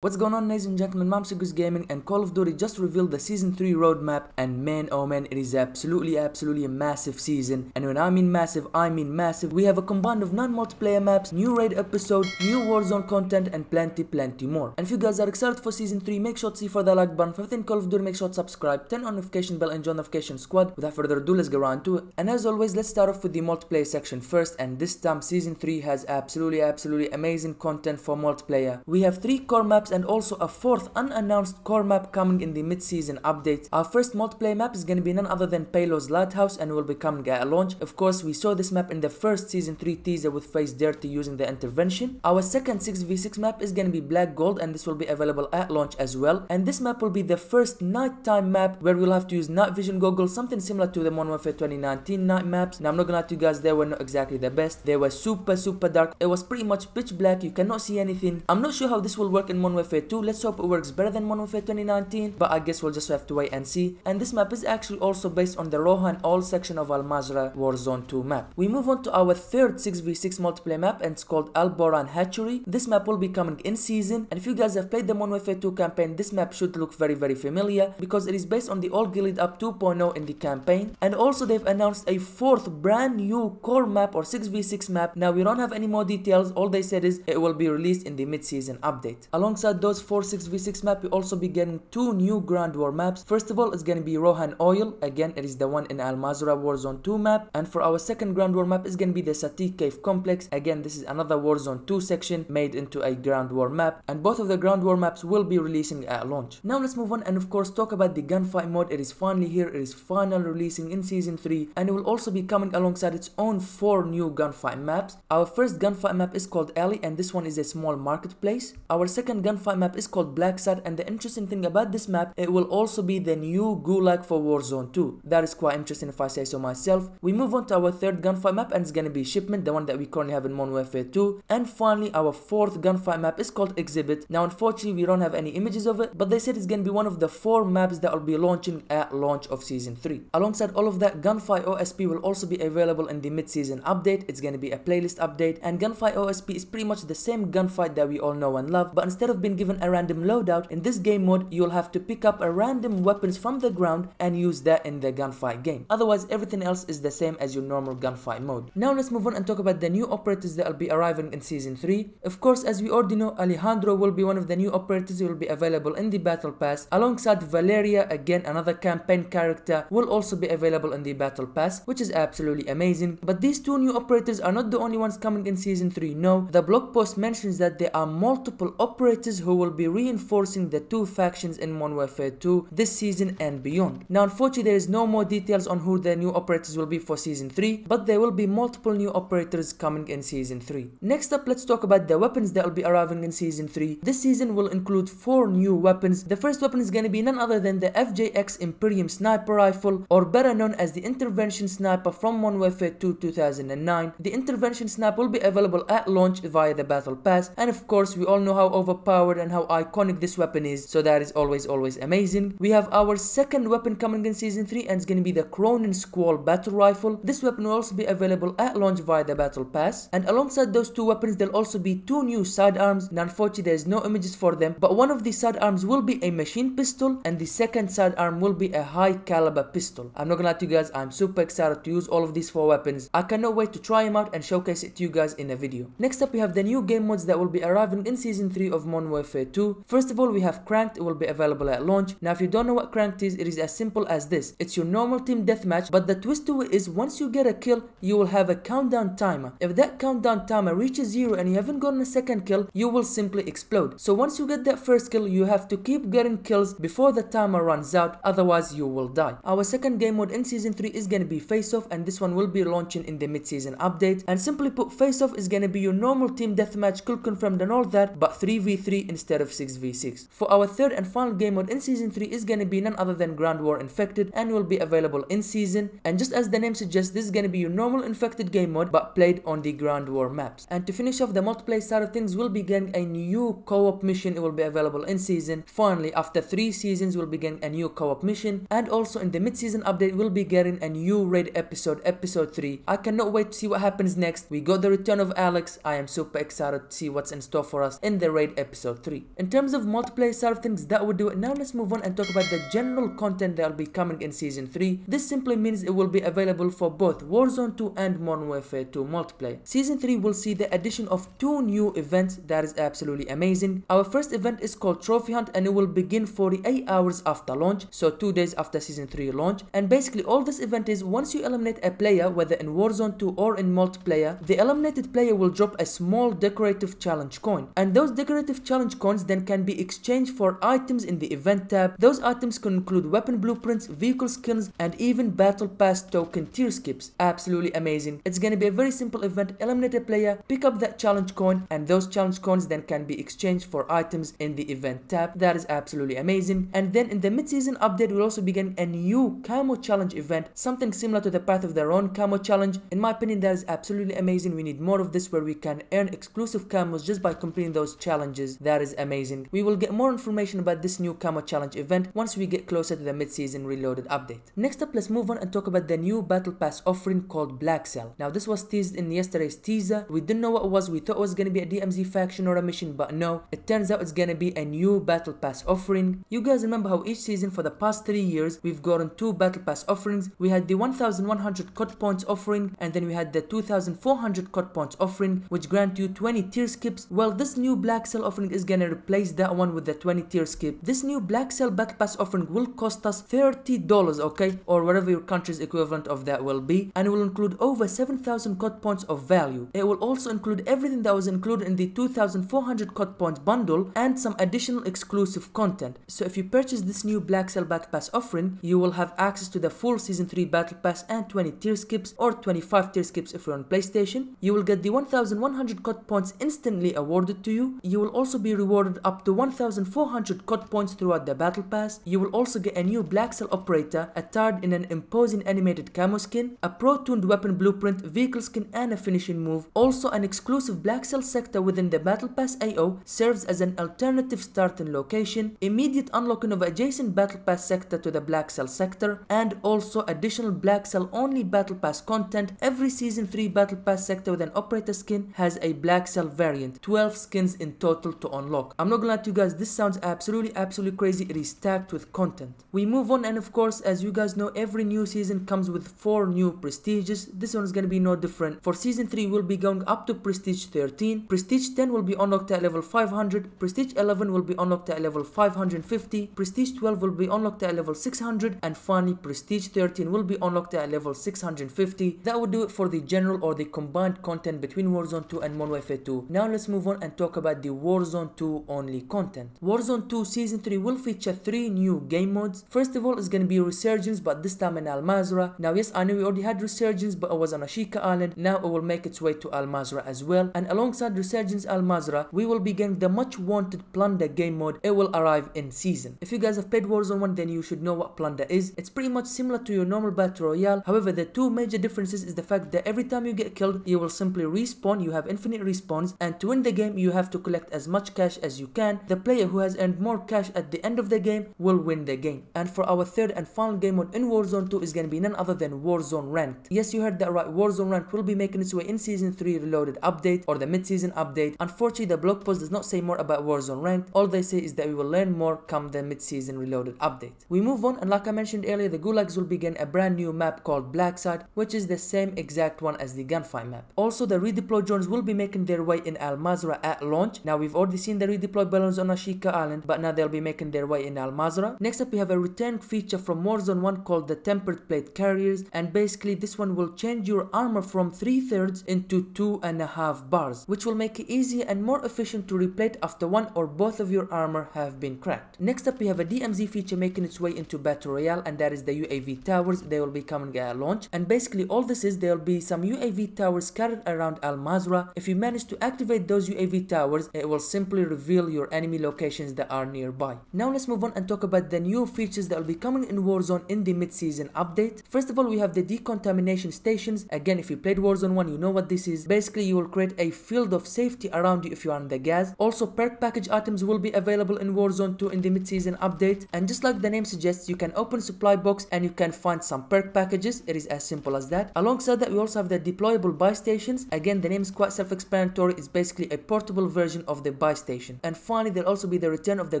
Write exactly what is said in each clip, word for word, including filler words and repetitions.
What's going on, ladies and gentlemen? Mamsugus Gaming, and Call of Duty just revealed the Season three roadmap, and man oh man, it is absolutely absolutely a massive season. And when I mean massive, I mean massive. We have a combined of non-multiplayer maps, new raid episode, new Warzone content, and plenty plenty more. And if you guys are excited for Season three, make sure to see for the like button. fifteen Call of Duty, make sure to subscribe, turn on notification bell and join the notification squad. Without further ado, let's get right into it. And as always, let's start off with the multiplayer section first, and this time Season three has absolutely absolutely amazing content for multiplayer. We have three core maps and also a fourth unannounced core map coming in the mid-season update. Our first multiplayer map is gonna be none other than Payload's Lighthouse, and will be coming at launch. Of course, we saw this map in the first Season three teaser with Face Dirty using the Intervention. Our second six v six map is gonna be Black Gold, and this will be available at launch as well. And this map will be the first nighttime map where we'll have to use night vision goggles, something similar to the Modern Warfare twenty nineteen night maps. Now I'm not gonna lie to you guys, they were not exactly the best. They were super super dark. It was pretty much pitch black, you cannot see anything. I'm not sure how this will work in Modern Warfare two. Let's hope it works better than Modern Warfare twenty nineteen, but I guess we'll just have to wait and see. And this map is actually also based on the Rohan All section of Al-Mazra Warzone two map. We move on to our third six v six multiplayer map, and it's called Al-Boran Hatchery. This map will be coming in season, and if you guys have played the Modern Warfare two campaign, this map should look very very familiar because it is based on the old Guild Up two point oh in the campaign. And also they've announced a fourth brand new core map or six v six map. Now we don't have any more details, all they said is it will be released in the mid-season update. Along Alongside those four six v six maps, we also be getting two new Grand War maps. First of all, it's gonna be Rohan Oil. Again, it is the one in Al-Mazra Warzone two map. And for our second Grand War map, it's gonna be the Sati Cave Complex. Again, this is another Warzone two section made into a Grand War map. And both of the Grand War maps will be releasing at launch. Now let's move on and of course talk about the Gunfight mode. It is finally here. It is finally releasing in Season three, and it will also be coming alongside its own four new Gunfight maps. Our first Gunfight map is called Alley, and this one is a small marketplace. Our second Gunfight map is called Blackside, and the interesting thing about this map, it will also be the new Gulag for Warzone two. That is quite interesting if I say so myself. We move on to our third Gunfight map, and it's gonna be Shipment, the one that we currently have in Modern Warfare two. And finally, our fourth Gunfight map is called Exhibit. Now unfortunately we don't have any images of it, but they said it's gonna be one of the four maps that will be launching at launch of Season three. Alongside all of that, Gunfight O S P will also be available in the mid-season update. It's gonna be a playlist update, and Gunfight O S P is pretty much the same Gunfight that we all know and love, but instead of being given a random loadout, in this game mode you'll have to pick up a random weapons from the ground and use that in the gunfight game. Otherwise everything else is the same as your normal gunfight mode. Now let's move on and talk about the new operators that will be arriving in Season three. Of course, as we already know, Alejandro will be one of the new operators who will be available in the battle pass. Alongside Valeria, again another campaign character, will also be available in the battle pass, which is absolutely amazing. But these two new operators are not the only ones coming in Season three. No, the blog post mentions that there are multiple operators who will be reinforcing the two factions in Modern Warfare two this season and beyond. Now unfortunately there is no more details on who the new operators will be for Season three, but there will be multiple new operators coming in Season three. Next up, let's talk about the weapons that will be arriving in Season three. This season will include four new weapons. The first weapon is going to be none other than the F J X Imperium Sniper Rifle, or better known as the Intervention Sniper from Modern Warfare two two thousand nine. The Intervention Sniper will be available at launch via the Battle Pass, and of course we all know how overpowered and how iconic this weapon is, so that is always always amazing. We have our second weapon coming in Season three, and it's gonna be the Cronin Squall Battle Rifle. This weapon will also be available at launch via the Battle Pass, and alongside those two weapons there'll also be two new sidearms. Now unfortunately there's no images for them, but one of the sidearms will be a machine pistol and the second sidearm will be a high caliber pistol. I'm not gonna lie to you guys, I'm super excited to use all of these four weapons. I cannot wait to try them out and showcase it to you guys in a video. Next up, we have the new game modes that will be arriving in Season three of Modern Warfare two. First of all, we have Cranked. It will be available at launch. Now if you don't know what Cranked is, it is as simple as this. It's your normal team deathmatch, but the twist to it is once you get a kill, you will have a countdown timer. If that countdown timer reaches zero and you haven't gotten a second kill, you will simply explode. So once you get that first kill, you have to keep getting kills before the timer runs out, otherwise you will die. Our second game mode in Season three is gonna be Face Off, and this one will be launching in the mid-season update. And simply put, Face Off is gonna be your normal team deathmatch, kill confirmed and all that, but three v three instead of six v six. For our third and final game mode in Season three is gonna be none other than Grand War Infected, and will be available in season. And just as the name suggests, this is gonna be your normal infected game mode but played on the Grand War maps. And to finish off the multiplayer side of things, we'll be getting a new co-op mission. It will be available in season. Finally, after three seasons, we'll be getting a new co-op mission, and also in the mid-season update we'll be getting a new raid episode, episode three. I cannot wait to see what happens next. We got the return of Alex. I am super excited to see what's in store for us in the raid episode. episode three. In terms of multiplayer side of things, that would do it. Now let's move on and talk about the general content that will be coming in season three. This simply means it will be available for both Warzone two and Modern Warfare two multiplayer. Season three will see the addition of two new events that is absolutely amazing. Our first event is called Trophy Hunt and it will begin forty-eight hours after launch, so two days after season three launch. And basically all this event is, once you eliminate a player, whether in Warzone two or in multiplayer, the eliminated player will drop a small decorative challenge coin. And those decorative challenge coins then can be exchanged for items in the event tab. Those items can include weapon blueprints, vehicle skins, and even battle pass token tier skips. Absolutely amazing. It's gonna be a very simple event. Eliminate a player, pick up that challenge coin, and those challenge coins then can be exchanged for items in the event tab. That is absolutely amazing. And then in the mid-season update, we'll also begin a new camo challenge event, something similar to the Path of Their Own camo challenge. In my opinion, that is absolutely amazing. We need more of this where we can earn exclusive camos just by completing those challenges. That is amazing. We will get more information about this new camo challenge event once we get closer to the mid-season reloaded update. Next up, let's move on and talk about the new battle pass offering called Blackside. Now this was teased in yesterday's teaser. We didn't know what it was. We thought it was gonna be a D M Z faction or a mission, but no, it turns out it's gonna be a new battle pass offering. You guys remember how each season for the past three years we've gotten two battle pass offerings. We had the one thousand one hundred C O D points offering, and then we had the two thousand four hundred C O D points offering, which grant you twenty tier skips. Well, this new Blackside offering is gonna replace that one with the twenty tier skip. This new Blackside battle pass offering will cost us thirty dollars, okay, or whatever your country's equivalent of that will be, and it will include over seven thousand C O D points of value. It will also include everything that was included in the two thousand four hundred C O D points bundle and some additional exclusive content. So if you purchase this new Blackside battle pass offering, you will have access to the full season three battle pass and twenty tier skips, or twenty-five tier skips if you're on PlayStation. You will get the one thousand one hundred C O D points instantly awarded to you. You will also be rewarded up to one thousand four hundred C O D points throughout the battle pass. You will also get a new Blackside operator attired in an imposing animated camo skin, a pro-tuned weapon blueprint, vehicle skin, and a finishing move. Also, an exclusive Blackside sector within the battle pass A O serves as an alternative starting location, immediate unlocking of adjacent battle pass sector to the Blackside sector, and also additional Blackside only battle pass content. Every season three battle pass sector with an operator skin has a Blackside variant, twelve skins in total to unlock. I'm not gonna lie to you guys, this sounds absolutely absolutely crazy. It is stacked with content. We move on, and of course, as you guys know, every new season comes with four new prestiges. This one is gonna be no different. For season three, we'll be going up to prestige thirteen. Prestige ten will be unlocked at level five hundred. Prestige eleven will be unlocked at level five hundred fifty. Prestige twelve will be unlocked at level six hundred. And finally, prestige thirteen will be unlocked at level six hundred fifty. That would do it for the general or the combined content between Warzone two and Modern Warfare two. Now let's move on and talk about the Warzone two only content. Warzone two season three will feature three new game modes. First of all, it's gonna be Resurgence, but this time in Al-Mazra. Now yes, I know we already had Resurgence, but it was on Ashika Island. Now it will make its way to Al-Mazra as well. And alongside Resurgence Al-Mazra, we will be getting the much wanted Plunder game mode. It will arrive in season. If you guys have played Warzone one, then you should know what Plunder is. It's pretty much similar to your normal battle royale. However, the two major differences is the fact that every time you get killed, you will simply respawn. You have infinite respawns, and to win the game, you have to collect as much cash as you can. The player who has earned more cash at the end of the game will win the game. And for our third and final game mode in Warzone two is gonna be none other than Warzone Ranked. Yes, you heard that right. Warzone Ranked will be making its way in season three reloaded update, or the mid-season update. Unfortunately, the blog post does not say more about Warzone Ranked. All they say is that we will learn more come the mid-season reloaded update. We move on, and like I mentioned earlier, the Gulags will begin a brand new map called Blackside, which is the same exact one as the Gunfight map. Also, the redeploy drones will be making their way in Al-Mazra at launch. Now we've already seen the redeploy balloons on Ashika Island, but now they'll be making their way in Al-Mazra. Next up, we have a return feature from Warzone one called the Tempered Plate Carriers, and basically this one will change your armor from three thirds into two and a half bars, which will make it easier and more efficient to replate after one or both of your armor have been cracked. Next up, we have a D M Z feature making its way into Battle Royale, and that is the U A V towers. They will be coming at launch, and basically all this is, there will be some U A V towers scattered around Al-Mazra. If you manage to activate those U A V towers, it will simply reveal your enemy locations that are nearby. Now let's move on and talk about the new features that will be coming in Warzone in the mid-season update. First of all, we have the decontamination stations. Again, if you played Warzone one, you know what this is. Basically, you will create a field of safety around you if you are in the gas. Also, perk package items will be available in Warzone two in the mid-season update. And just like the name suggests, you can open supply box and you can find some perk packages. It is as simple as that. Alongside that, we also have the deployable buy stations. Again, the name is quite self-explanatory. It's basically a portable version of the buy station. And finally, there'll also be the return of the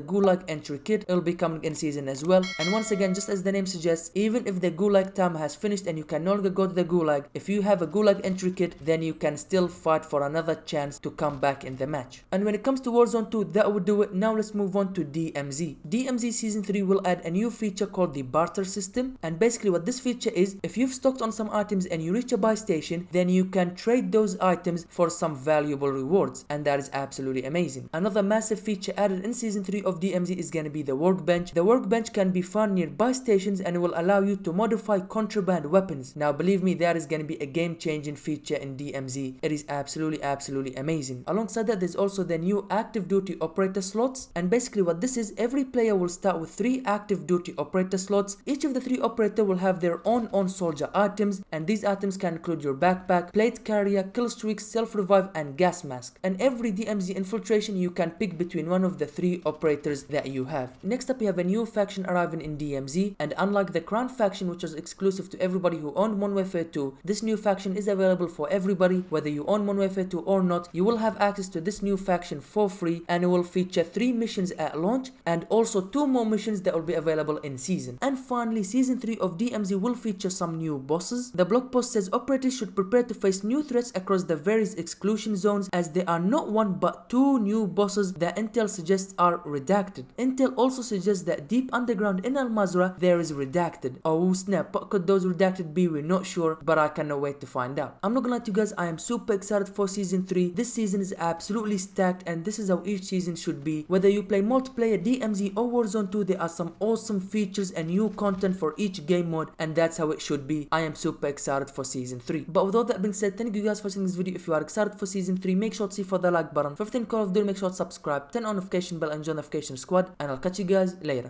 Gulag entry kit. It'll be coming in season as well. And once again, just as the name suggests, even if the Gulag time has finished and you can no longer go to the Gulag, if you have a Gulag entry kit, then you can still fight for another chance to come back in the match. And when it comes to Warzone two, that would do it. Now let's move on to D M Z. D M Z season three will add a new feature called the barter system, and basically what this feature is, if you've stocked on some items and you reach a buy station, then you can trade those items for some valuable rewards, and that is absolutely amazing. Another massive feature added in season three of D M Z is going to be the workbench. The workbench can be found near buy stations and will allow you to modify contraband weapons. Now believe me, that is going to be a game-changing feature in D M Z. It is absolutely, absolutely amazing. Alongside that, there's also the new active duty operator slots, and basically what this is, every player will start with three active duty operator slots. Each of the three operator will have their own on soldier items, and these items can include your backpack, plate carrier, killstreak, self-revive, and gas mask. And every D M Z infiltration, you can pick between one of the three operators that you have. Next up, you have a new faction arriving in D M Z, and unlike the Crown faction, which was exclusive to everybody who owned Modern Warfare two, this new faction is available for everybody. Whether you own Modern Warfare two or not, you will have access to this new faction for free, and it will feature three missions at launch and also two more missions that will be available in season. And finally, season three of D M Z will feature some new bosses. The blog post says operators should prepare to face new threats across the various exclusion zones, as there are not one but two new bosses that Intel suggests are redacted. Intel also suggests that deep underground in Al-Mazra there is redacted. Oh snap, what could those redacted be? We're not sure, but I cannot wait to find out. I'm not gonna lie to you guys, I am super excited for season three. This season is absolutely stacked, and this is how each season should be. Whether you play multiplayer, D M Z or Warzone two, there are some awesome features and new content for each game mode, and that's how it should be. I am super excited for season three. But with all that being said, thank you guys for seeing this video. If you are excited for season three, make sure to see for the like button. fifteen Call of Duty, make sure to subscribe, turn on notification bell and join the notification squad, and I'll catch you guys later.